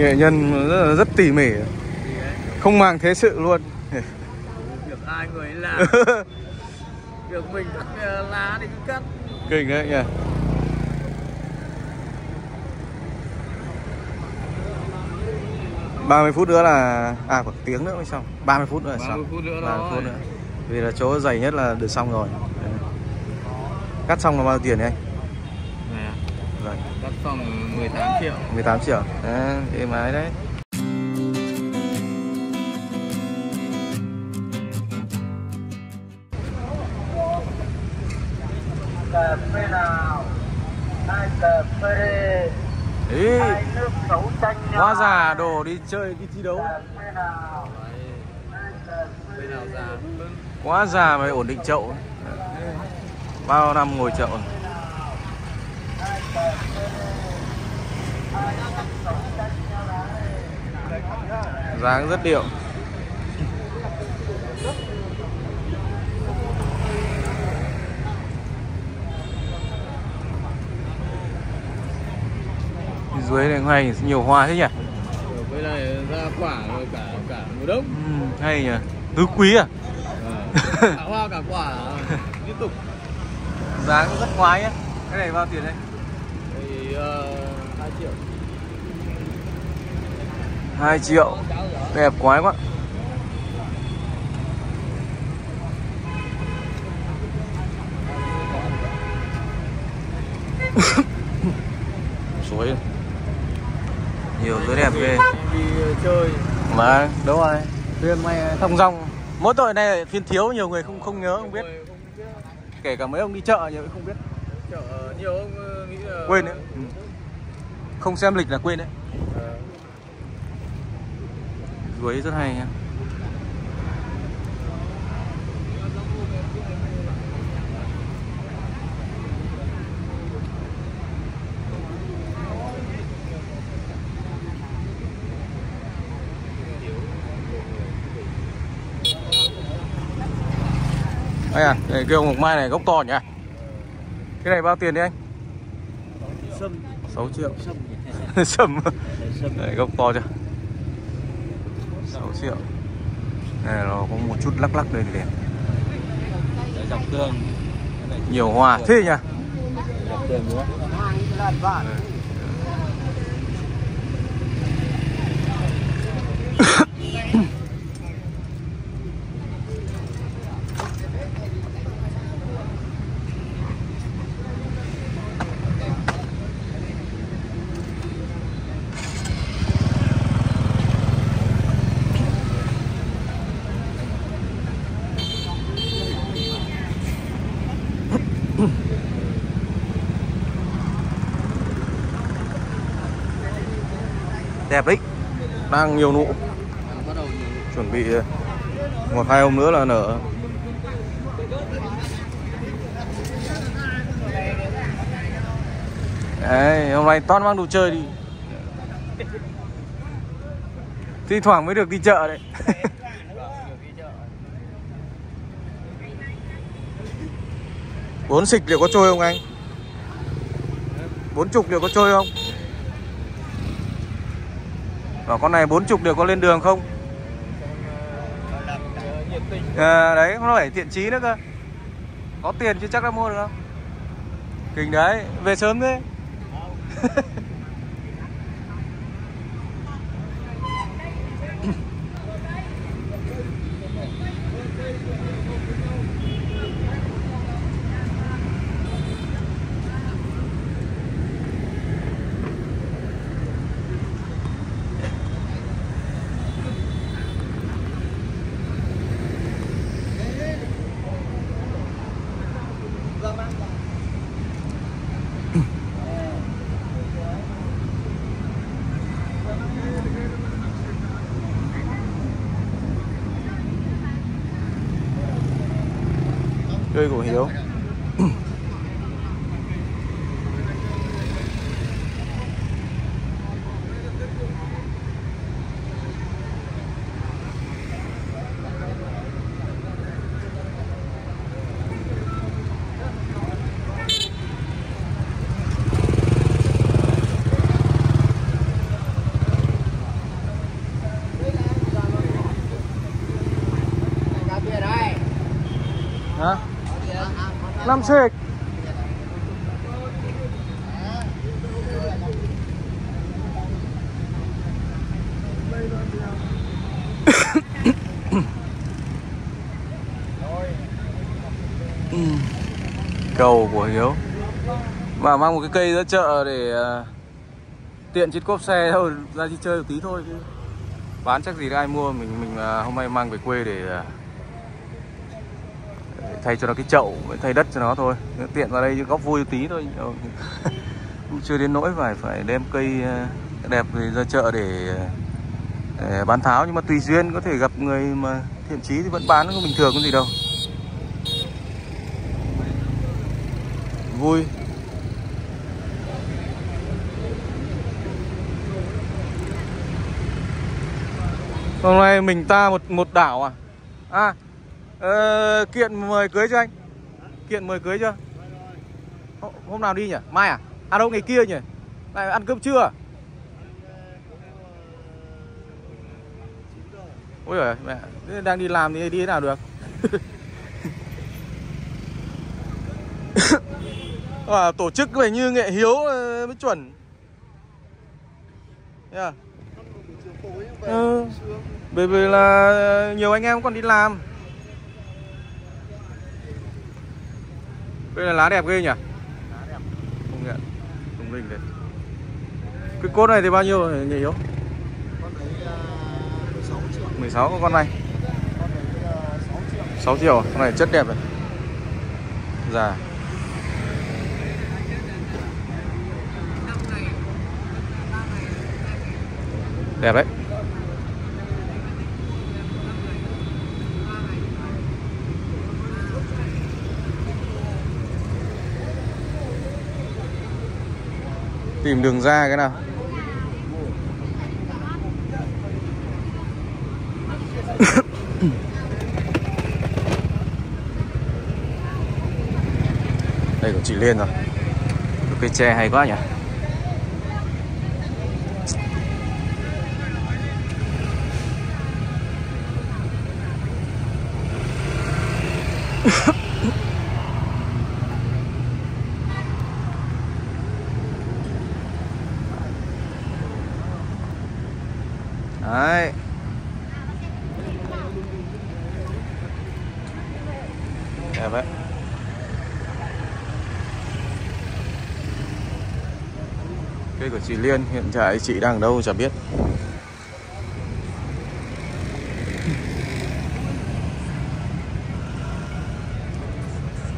nghệ nhân rất tỉ mỉ, không mang thế sự luôn. Việc ai người ấy làm. Việc mình cắt lá thì cứ cắt. Kinh đấy nhỉ. Ba mươi phút nữa là khoảng tiếng nữa mới xong. 30 phút nữa là xong. 30 phút nữa. Vì là chỗ dày nhất là được xong rồi. Đấy. Cắt xong là bao nhiêu tiền đấy anh? Rồi. Cắt xong 18 triệu. 18 triệu. Đấy, êm ái đấy. Cà phê nào? Hai cà phê. Hai nước sấu chanh. Quá già đồ đi chơi đi thi đấu. Cà phê nào? Quá già mà ổn định chậu. Bao năm ngồi chậu. Dáng rất điệu. Dưới này ngoài nhiều hoa thế nhỉ? Với này ra quả rồi cả mùa đông. Hay nhỉ? Tứ quý à? Cả hoa cả quả liên tục. Giá cũng rất khoái nhé. Cái này bao tiền đây? Thì 2 triệu. 2 triệu. Đẹp quái quá. Suối. Nhiều dưới đẹp ghê. Đi chơi. Mà đúng rồi. Thuyền mày thông dong. Mỗi tội này phiên thiếu nhiều người không nhớ không biết. Kể cả mấy ông đi chợ nhiều không biết. Chợ nhiều ông nghĩ là quên đấy. Không xem lịch là quên đấy. Ruối rất hay nha. Đây à, để kêu mộc mai này gốc to nhỉ. Cái này bao tiền đấy anh? 6 triệu. Sâm. Đấy, gốc to chưa? 6 triệu. Này nó có một chút lắc lắc đây thì đẹp. Dọc tương. Nhiều hoa thế nhỉ? Đẹp đấy, đang nhiều nụ, chuẩn bị một hai hôm nữa là nở. Đấy, hôm nay toàn mang đồ chơi đi, thi thoảng mới được đi chợ đấy. Bốn xịch liệu có trôi không anh? 40 liệu có trôi không? Và con này 40 đều có lên đường không? À, đấy, nó phải thiện chí nữa cơ. Có tiền chứ chắc đã mua được không? Kinh đấy, về sớm thế. Chơi của Hiếu. Nam Sek. Cầu của Hiếu mà mang một cái cây ra chợ để tiện chiếc cốp xe thôi, ra đi chơi một tí thôi chứ bán chắc gì ai mua. Mình hôm nay mang về quê để thay cho nó cái chậu, thay đất cho nó thôi, tiện vào đây chứ góp vui một tí thôi. Chưa đến nỗi phải đem cây đẹp về ra chợ để bán tháo, nhưng mà tùy duyên, có thể gặp người mà thiện chí thì vẫn bán, không bình thường có gì đâu. Vui. Hôm nay mình ta một đảo à? Kiện mời cưới chưa anh? Kiện mời cưới chưa? Hôm nào đi nhỉ? Mai à? À đâu, ngày kia nhỉ? Lại ăn cơm trưa à? Ôi giời mẹ, đang đi làm thì đi thế nào được? À, tổ chức phải như Nghệ Hiếu mới chuẩn. Yeah. Bởi vì là nhiều anh em còn đi làm. Đây là lá đẹp ghê nhỉ? Lá đẹp. Không nhận. Không linh đấy. Cái cốt này thì bao nhiêu Nghệ Hiếu? Con này 16 triệu. 16 con này. Con này 6 triệu. 6 triệu, con này chất đẹp này. Già. Đẹp đấy. Tìm đường ra cái nào. Đây của chị Liên rồi. Cây tre hay quá nhỉ. Đấy. Đẹp đấy. Cây của chị Liên hiện tại chị đang ở đâu chả biết.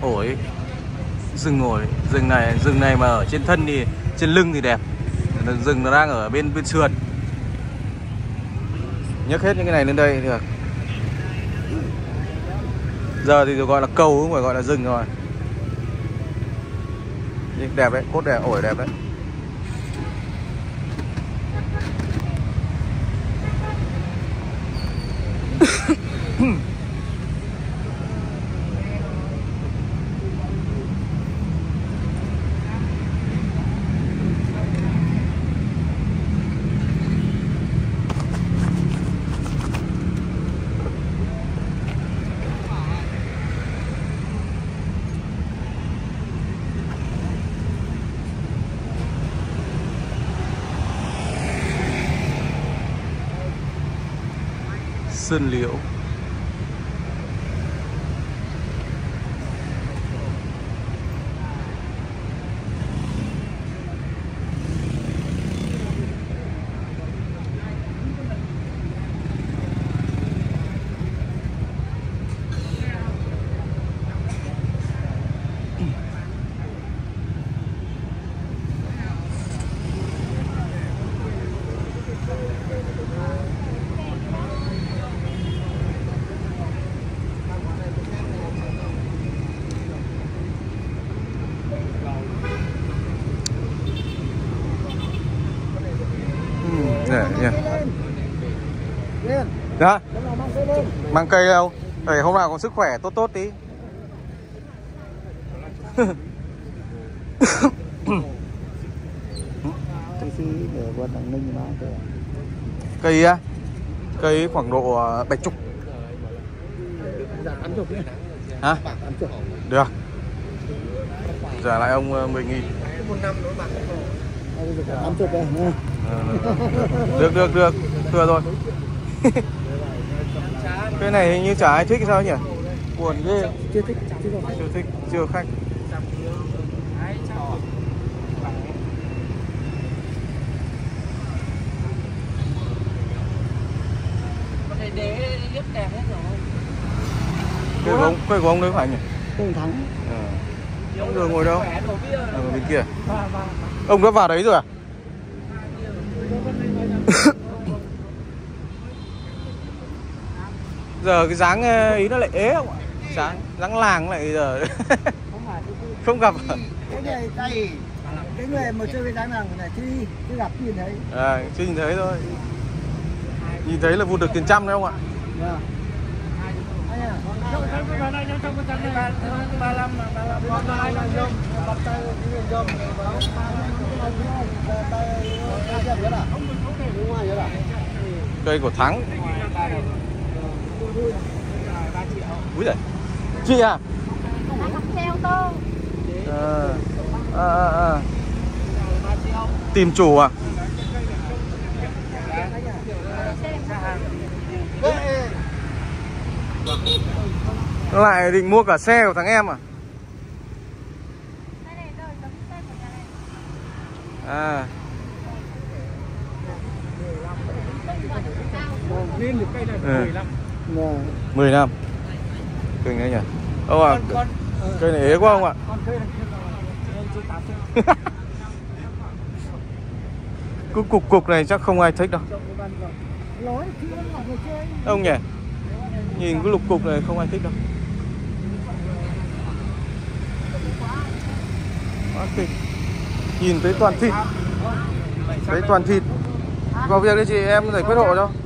Ổi rừng, ngồi rừng này mà ở trên thân thì trên lưng thì đẹp. Rừng nó đang ở bên sườn. Nhấc hết những cái này lên đây được. Giờ thì gọi là cầu không phải gọi là rừng rồi. Nhưng đẹp đấy, cốt đẹp, ổi đẹp đấy. Sơn Liễu. Đó. Mang cây đâu để hôm nào có sức khỏe tốt tí. Cây á, cây khoảng độ 70. Hả? Được. Trả lại ông 10.000. Một năm nữa bạn. 80 đây. Được. Thừa rồi. Cái này hình như chả ai thích sao nhỉ? Buồn ghê. Chưa thích, chưa khách. Cây của ông đấy phải nhỉ? Ông Thắng. Ông đường ngồi đâu? Ở bên kia. Ông đã vào đấy rồi à? Giờ cái dáng ý nó lại ế không ạ? Dáng làng lại giờ không gặp à? Cái người này, cái người mà chơi cái dáng làng này chứ gặp nhìn thấy. À, chứ nhìn thấy thôi. Nhìn thấy là vụt được tiền trăm đấy không ạ? Cây của Thắng. Úi giời. Chị à? Tìm chủ à? Lại định mua cả xe của thằng em à? À. Ừ. 10 năm. Cây này nhỉ? Ông à, cây này ế quá không ạ? Cứ cục này chắc không ai thích đâu. Ông nhỉ? Nhìn cái lục cục này không ai thích đâu. Quá thịt. Nhìn thấy toàn thịt. Thấy toàn thịt. Vào việc đi chị, em giải quyết hộ cho.